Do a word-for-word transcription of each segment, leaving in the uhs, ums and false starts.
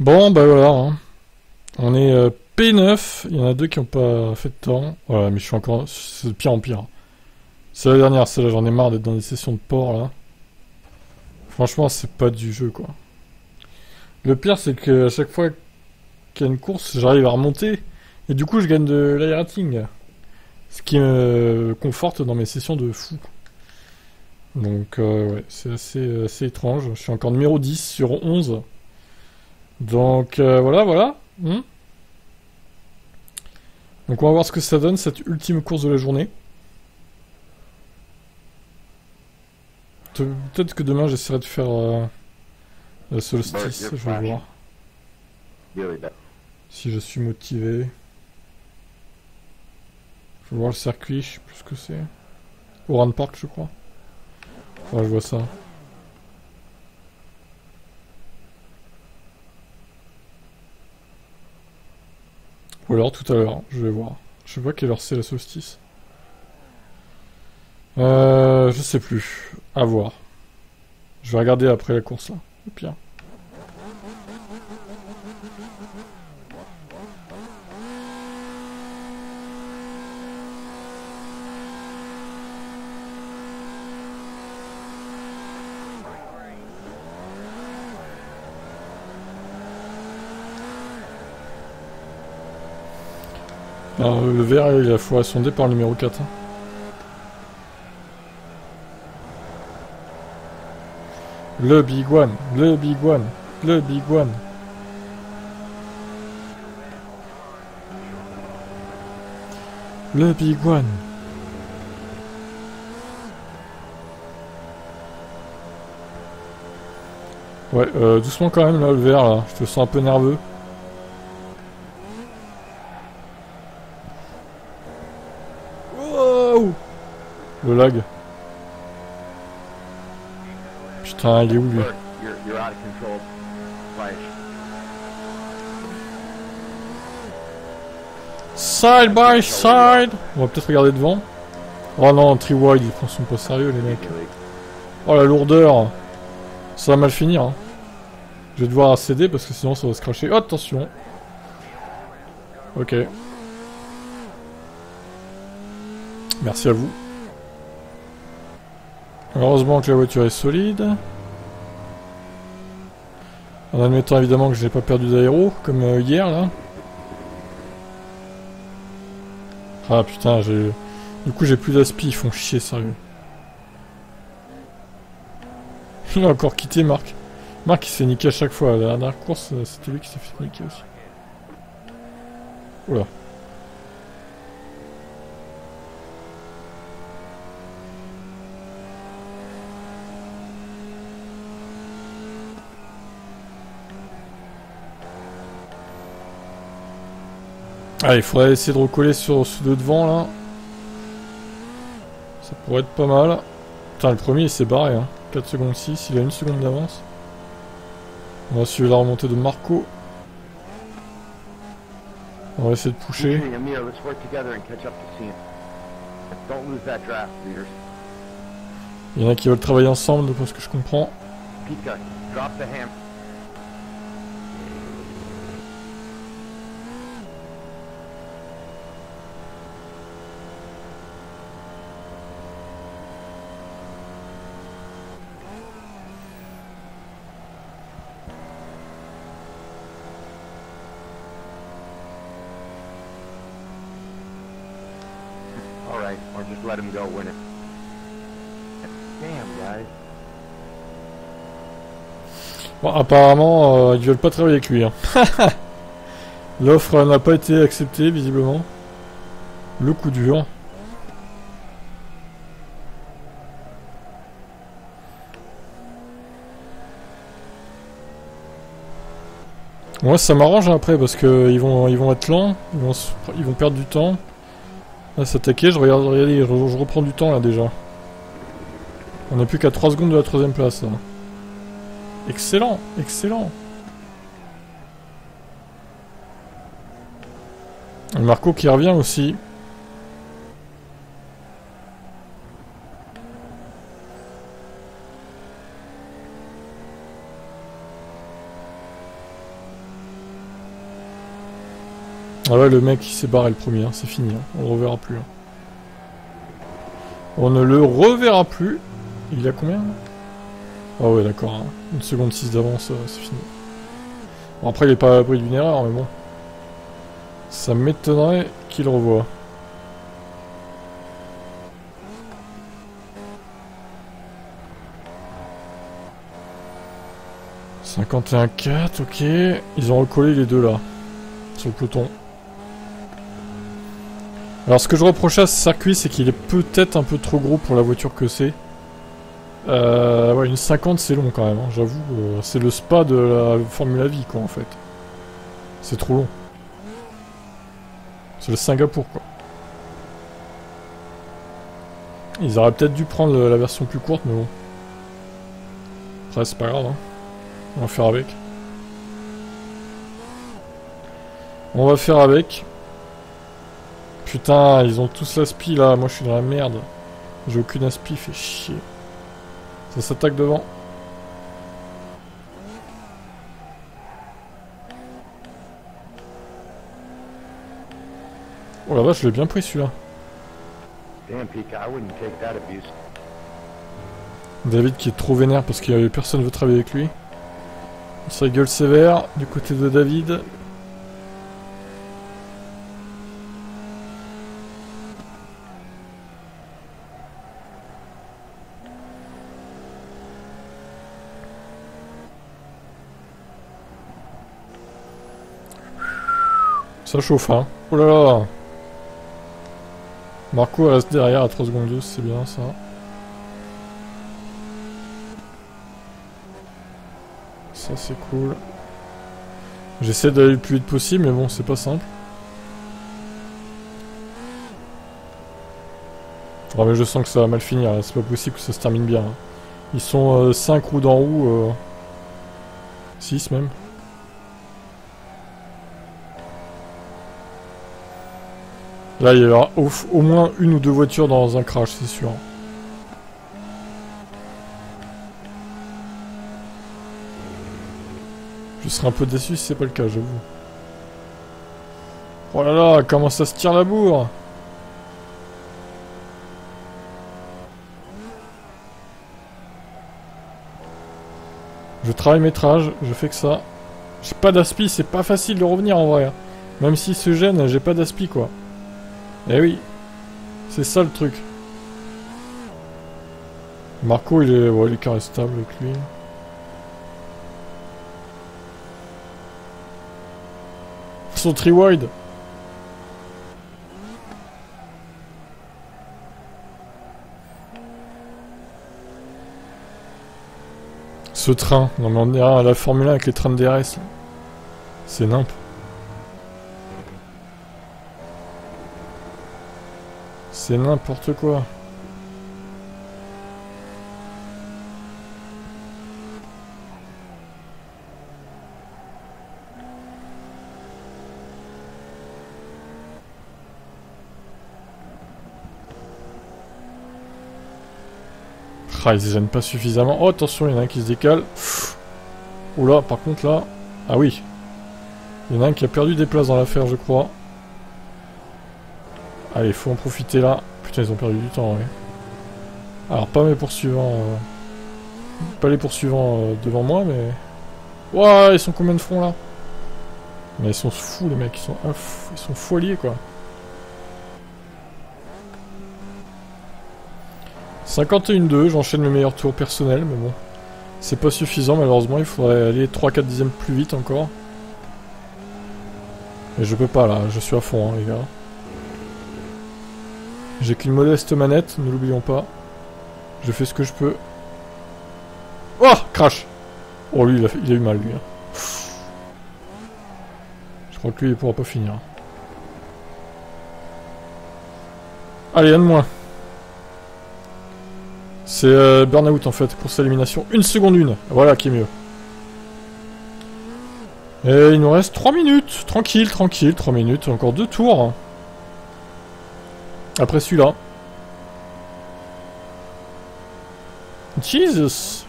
Bon, bah voilà. Hein. On est euh, P neuf. Il y en a deux qui n'ont pas fait de temps. Voilà, mais je suis encore... C'est de pire en pire. C'est la dernière, celle-là. J'en ai marre d'être dans des sessions de port, là. Franchement, c'est pas du jeu, quoi. Le pire, c'est que à chaque fois qu'il y a une course, j'arrive à remonter. Et du coup, je gagne de l'air-rating. Ce qui me conforte dans mes sessions de fou. Donc, euh, ouais, c'est assez, assez étrange. Je suis encore numéro dix sur onze. Donc, euh, voilà, voilà. Hmm. Donc, on va voir ce que ça donne, cette ultime course de la journée. Peut-être que demain, j'essaierai de faire euh, la solstice. Je vais voir. Si je suis motivé. Je vais voir le circuit, je sais plus ce que c'est. Oran Park, je crois. Ouais, je vois ça. Ou alors tout à l'heure, je vais voir. Je sais pas quelle heure c'est la solstice. Euh, je sais plus. À voir. Je vais regarder après la course là. Au pire. Alors, le vert il a foi sondé par le numéro quatre. Le big one, le big one, le big one. Le big one. Ouais, euh, doucement quand même là, le vert là, je te sens un peu nerveux. Le lag. Putain, il est où lui? Side by side. On va peut-être regarder devant. Oh non, Triwide, ils ne sont pas sérieux les mecs. Oh la lourdeur. Ça va mal finir. Hein. Je vais devoir céder parce que sinon ça va se crasher. Oh, attention. Ok. Merci à vous. Heureusement que la voiture est solide. En admettant évidemment que je n'ai pas perdu d'aéro, comme euh, hier là. Ah putain, j'ai... Du coup j'ai plus d'aspi, ils font chier sérieux. Il a encore quitté Marc. Marc il s'est niqué à chaque fois, la dernière course c'était lui qui s'est fait niquer aussi. Oula. Ah, il faudrait essayer de recoller sur ce de devant là. Ça pourrait être pas mal. Putain, le premier il s'est barré hein. quatre secondes six, il a une seconde d'avance. On va suivre la remontée de Marco. On va essayer de pousser. Il y en a qui veulent travailler ensemble, parce que je comprends. Let him go win it. Damn, guys. Bon, apparemment, euh, ils veulent pas travailler avec lui. Hein. L'offre euh, n'a pas été acceptée, visiblement. Le coup dur. Moi, ouais, ça m'arrange après parce que ils vont, ils vont être lents, ils vont, ils vont perdre du temps. Là, s'attaquer, je regarde, regardez, je, je reprends du temps là déjà. On n'est plus qu'à trois secondes de la troisième place là. Excellent, excellent. Et Marco qui revient aussi. Ah ouais, le mec il s'est barré le premier, hein, c'est fini, hein, on le reverra plus. Hein. On ne le reverra plus. Il a combien? Ah ouais, d'accord, hein. Une seconde six d'avance, euh, c'est fini. Bon, après il est pas à l'abri d'une erreur, mais bon. Ça m'étonnerait qu'il revoie. cinquante et un quatre, ok. Ils ont recollé les deux là, sur le peloton. Alors ce que je reproche à ce circuit, c'est qu'il est peut-être un peu trop gros pour la voiture que c'est. Euh, ouais, une cinquante c'est long quand même, hein, j'avoue. Euh, c'est le Spa de la Formula Vee quoi en fait. C'est trop long. C'est le Singapour quoi. Ils auraient peut-être dû prendre la version plus courte, mais bon. Après c'est pas grave, hein. On va faire avec. On va faire avec. Putain, ils ont tous l'aspi là. Moi je suis dans la merde. J'ai aucune aspi, fait chier. Ça s'attaque devant. Oh la vache, je l'ai bien pris celui-là. David qui est trop vénère parce qu'il y avait personne qui veut travailler avec lui. Ça gueule sévère du côté de David. Ça chauffe, hein. Oh là là. Marco reste derrière à trois secondes deux, c'est bien ça. Ça c'est cool. J'essaie d'aller le plus vite possible, mais bon, c'est pas simple. Ah mais je sens que ça va mal finir, c'est pas possible que ça se termine bien. Ils sont cinq euh, roues d'en roue, six euh, même. Là il y aura au, au moins une ou deux voitures dans un crash, c'est sûr. Je serais un peu déçu si c'est pas le cas, j'avoue. Oh là là, comment ça se tire la bourre! Je travaille métrage, je fais que ça. J'ai pas d'aspi, c'est pas facile de revenir en vrai. Même s'il se gêne, j'ai pas d'aspi quoi. Eh oui, c'est ça le truc. Marco, il est, ouais, il est carré stable avec lui. Son tri wide. Ce train, non mais on est à la Formule un avec les trains de D R S. C'est nimp. C'est n'importe quoi. Ah, ils se gênent pas suffisamment. Oh, attention, il y en a un qui se décale. Pfff. Oula, par contre, là... Ah oui. Il y en a un qui a perdu des places dans l'affaire, je crois. Allez, faut en profiter, là. Putain, ils ont perdu du temps, ouais. Alors, pas mes poursuivants... Euh... Pas les poursuivants euh, devant moi, mais... Ouah, ils sont combien de fronts, là? Mais ils sont fous, les mecs. Ils sont, ah, fous. Ils sont foiliers, quoi. cinquante et un deux, j'enchaîne le meilleur tour personnel, mais bon. C'est pas suffisant, malheureusement, il faudrait aller trois quatre dixièmes plus vite encore. Mais je peux pas, là, je suis à fond, hein, les gars. J'ai qu'une modeste manette, ne l'oublions pas. Je fais ce que je peux. Oh, crash! Oh, lui, il a, il a eu mal, lui. Hein. Je crois que lui, il pourra pas finir. Allez, un de moins. C'est euh, burn-out en fait, pour cette élimination. Une seconde une, voilà qui est mieux. Et il nous reste trois minutes, tranquille, tranquille, trois minutes, encore deux tours. Après celui-là. Jesus!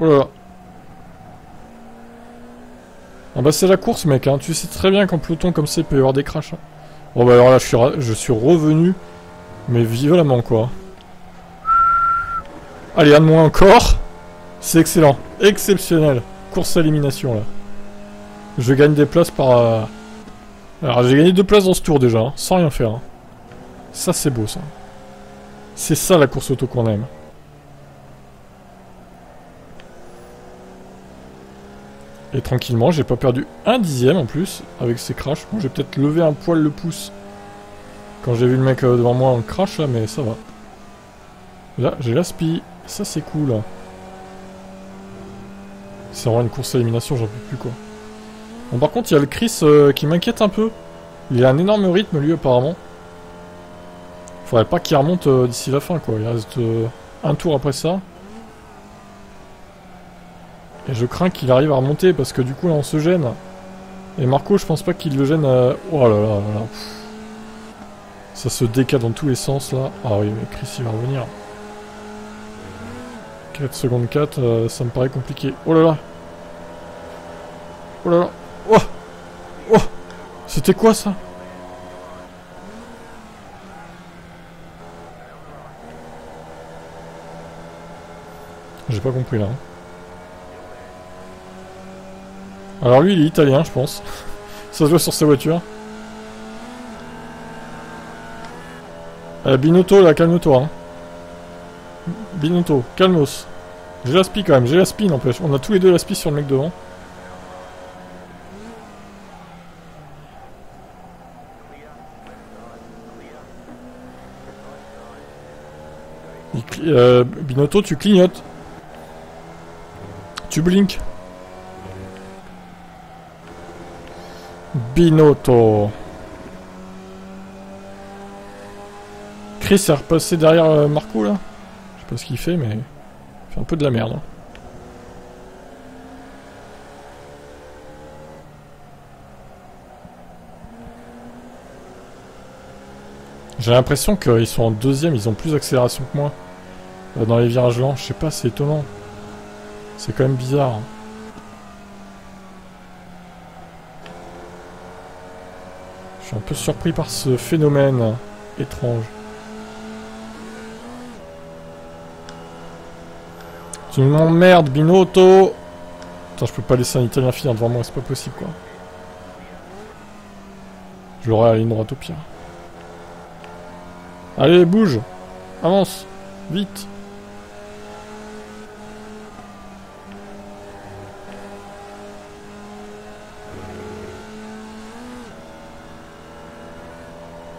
Oh là là. Ah bah c'est la course mec, hein. Tu sais très bien qu'en peloton comme c'est, il peut y avoir des crashs. Hein. Bon bah alors là je suis, je suis revenu, mais violemment quoi. Allez, un de moins encore. C'est excellent, exceptionnel. Course à élimination là. Je gagne des places par... Euh... Alors j'ai gagné deux places dans ce tour déjà, hein, sans rien faire. Hein. Ça c'est beau ça. C'est ça la course auto qu'on aime. Et tranquillement, j'ai pas perdu un dixième en plus avec ces crashs. Bon, j'ai peut-être levé un poil le pouce quand j'ai vu le mec euh, devant moi en crash là, mais ça va. Là, j'ai l'aspi. Ça, c'est cool. C'est vraiment une course à élimination, j'en peux plus quoi. Bon, par contre, il y a le Chris euh, qui m'inquiète un peu. Il a un énorme rythme lui, apparemment. Faudrait pas qu'il remonte euh, d'ici la fin quoi. Il reste euh, un tour après ça. Et je crains qu'il arrive à remonter parce que du coup là on se gêne. Et Marco je pense pas qu'il le gêne à... Oh là là là. Pff. Ça se décale dans tous les sens là. Ah oui mais Chris il va revenir. quatre secondes quatre, euh, ça me paraît compliqué. Oh là là. Oh là là. Oh, oh. C'était quoi ça? J'ai pas compris là. Hein. Alors lui il est italien je pense. Ça se voit sur sa voiture. Euh, Binotto là, calme-toi. Hein. Binotto, calmos. J'ai l'aspi quand même, j'ai l'aspi n'empêche. On a tous les deux l'aspi sur le mec devant. Euh, Binotto tu clignotes. Tu blinks. Binotto. Chris est repassé derrière euh, Marco là. Je sais pas ce qu'il fait mais... Il fait un peu de la merde. Hein. J'ai l'impression qu'ils sont en deuxième, ils ont plus d'accélération que moi. Là, dans les virages lents, je sais pas, c'est étonnant. C'est quand même bizarre. Hein. Un peu surpris par ce phénomène étrange. Tu m'emmerdes, Binotto! Putain, je peux pas laisser un Italien finir devant moi, c'est pas possible quoi. Je l'aurai à la ligne droite au pire. Allez, bouge! Avance! Vite!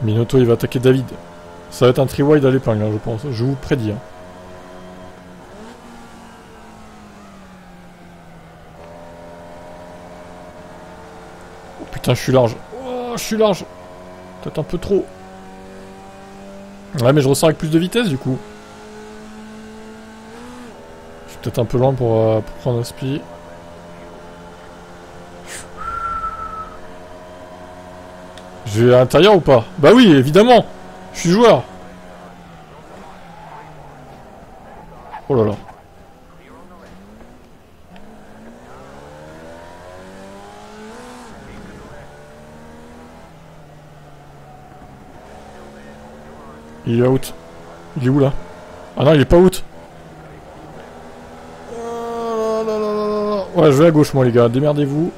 Binotto il va attaquer David. Ça va être un tri wide à l'épingle, hein, je pense. Je vous prédis. Hein. Oh putain, je suis large. Oh, je suis large. Peut-être un peu trop. Ouais, mais je ressors avec plus de vitesse du coup. Je suis peut-être un peu loin pour, euh, pour prendre un spi. Je vais à l'intérieur ou pas? Bah oui, évidemment! Je suis joueur! Oh là là. Il est out. Il est où là? Ah non, il est pas out! Ouais, je vais à gauche moi les gars, démerdez-vous.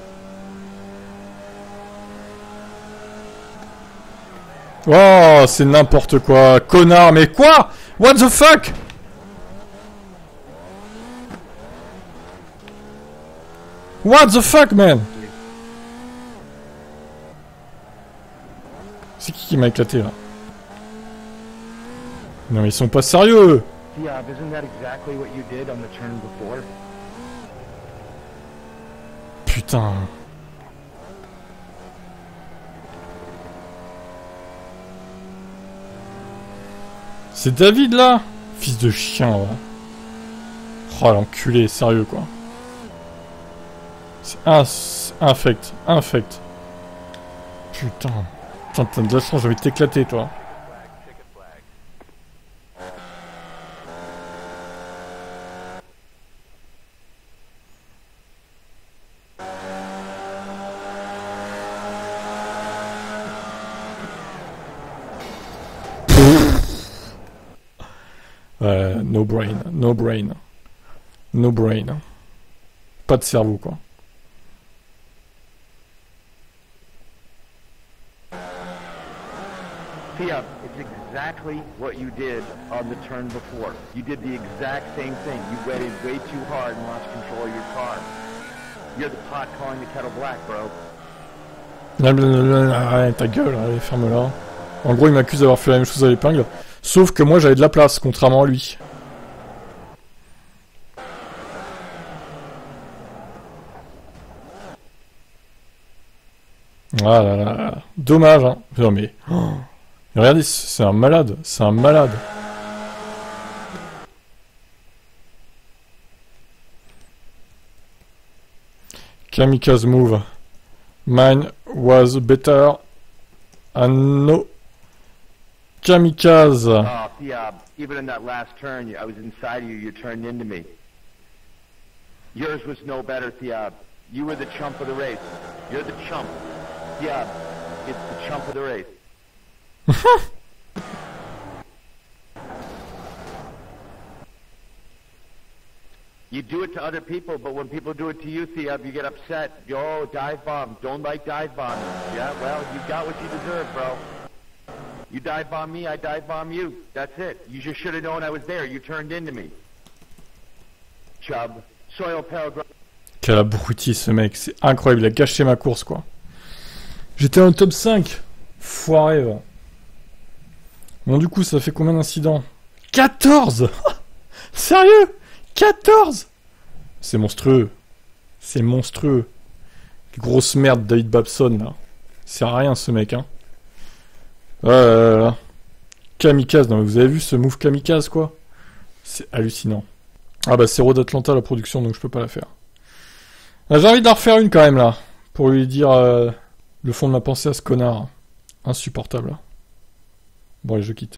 Oh, c'est n'importe quoi, connard, mais quoi? What the fuck? What the fuck, man? C'est qui qui m'a éclaté, là? Non, mais ils sont pas sérieux! Putain... C'est David là, fils de chien là. Oh l'enculé, sérieux quoi. C'est infect, infect. Putain, putain t'as de la chance, je vais t'éclater toi. no brain, no brain, no brain. Pas de cerveau, quoi. Pia, it's exactly what you did on the turn before. You did the exact same thing. You waited way too hard and lost control of your car. You're the pot calling the kettle black, bro. Blablabla, ta gueule, allez, ferme-la. En gros, il m'accuse d'avoir fait la même chose à l'épingle. Sauf que moi, j'avais de la place, contrairement à lui. Ah là là, dommage, hein. Non mais... Oh. Regardez, c'est un malade, c'est un malade. Kamikaze move. Mine was better. And no. Kamikaze. Oh, yeah. Even in that last turn, I was inside you, you turned into me. Yours was no better, Theob. You were the chump of the race. You're the chump. Theob, it's the chump of the race. You do it to other people, but when people do it to you, Theob, you get upset. Yo, dive bomb. Don't like dive bombing. Yeah, well, you got what you deserve, bro. You dive bomb me, I dive bomb you. That's it. You just should have known I was there. You turned into me. Chubb. Soil paragraph. Quel abruti ce mec, c'est incroyable. Il a gâché ma course, quoi. J'étais en top cinq. Foiré, va. Bon, du coup, ça fait combien d'incidents? quatorze. Sérieux? quatorze. C'est monstrueux. C'est monstrueux. Grosse merde, David Babson, là. C'est à rien, ce mec, hein. Euh... Kamikaze, non mais vous avez vu ce move kamikaze, quoi? C'est hallucinant. Ah bah, c'est Road Atlanta, la production, donc je peux pas la faire. Ah, j'ai envie de la refaire une, quand même, là. Pour lui dire euh, le fond de ma pensée à ce connard. Insupportable. Bon, allez, je quitte.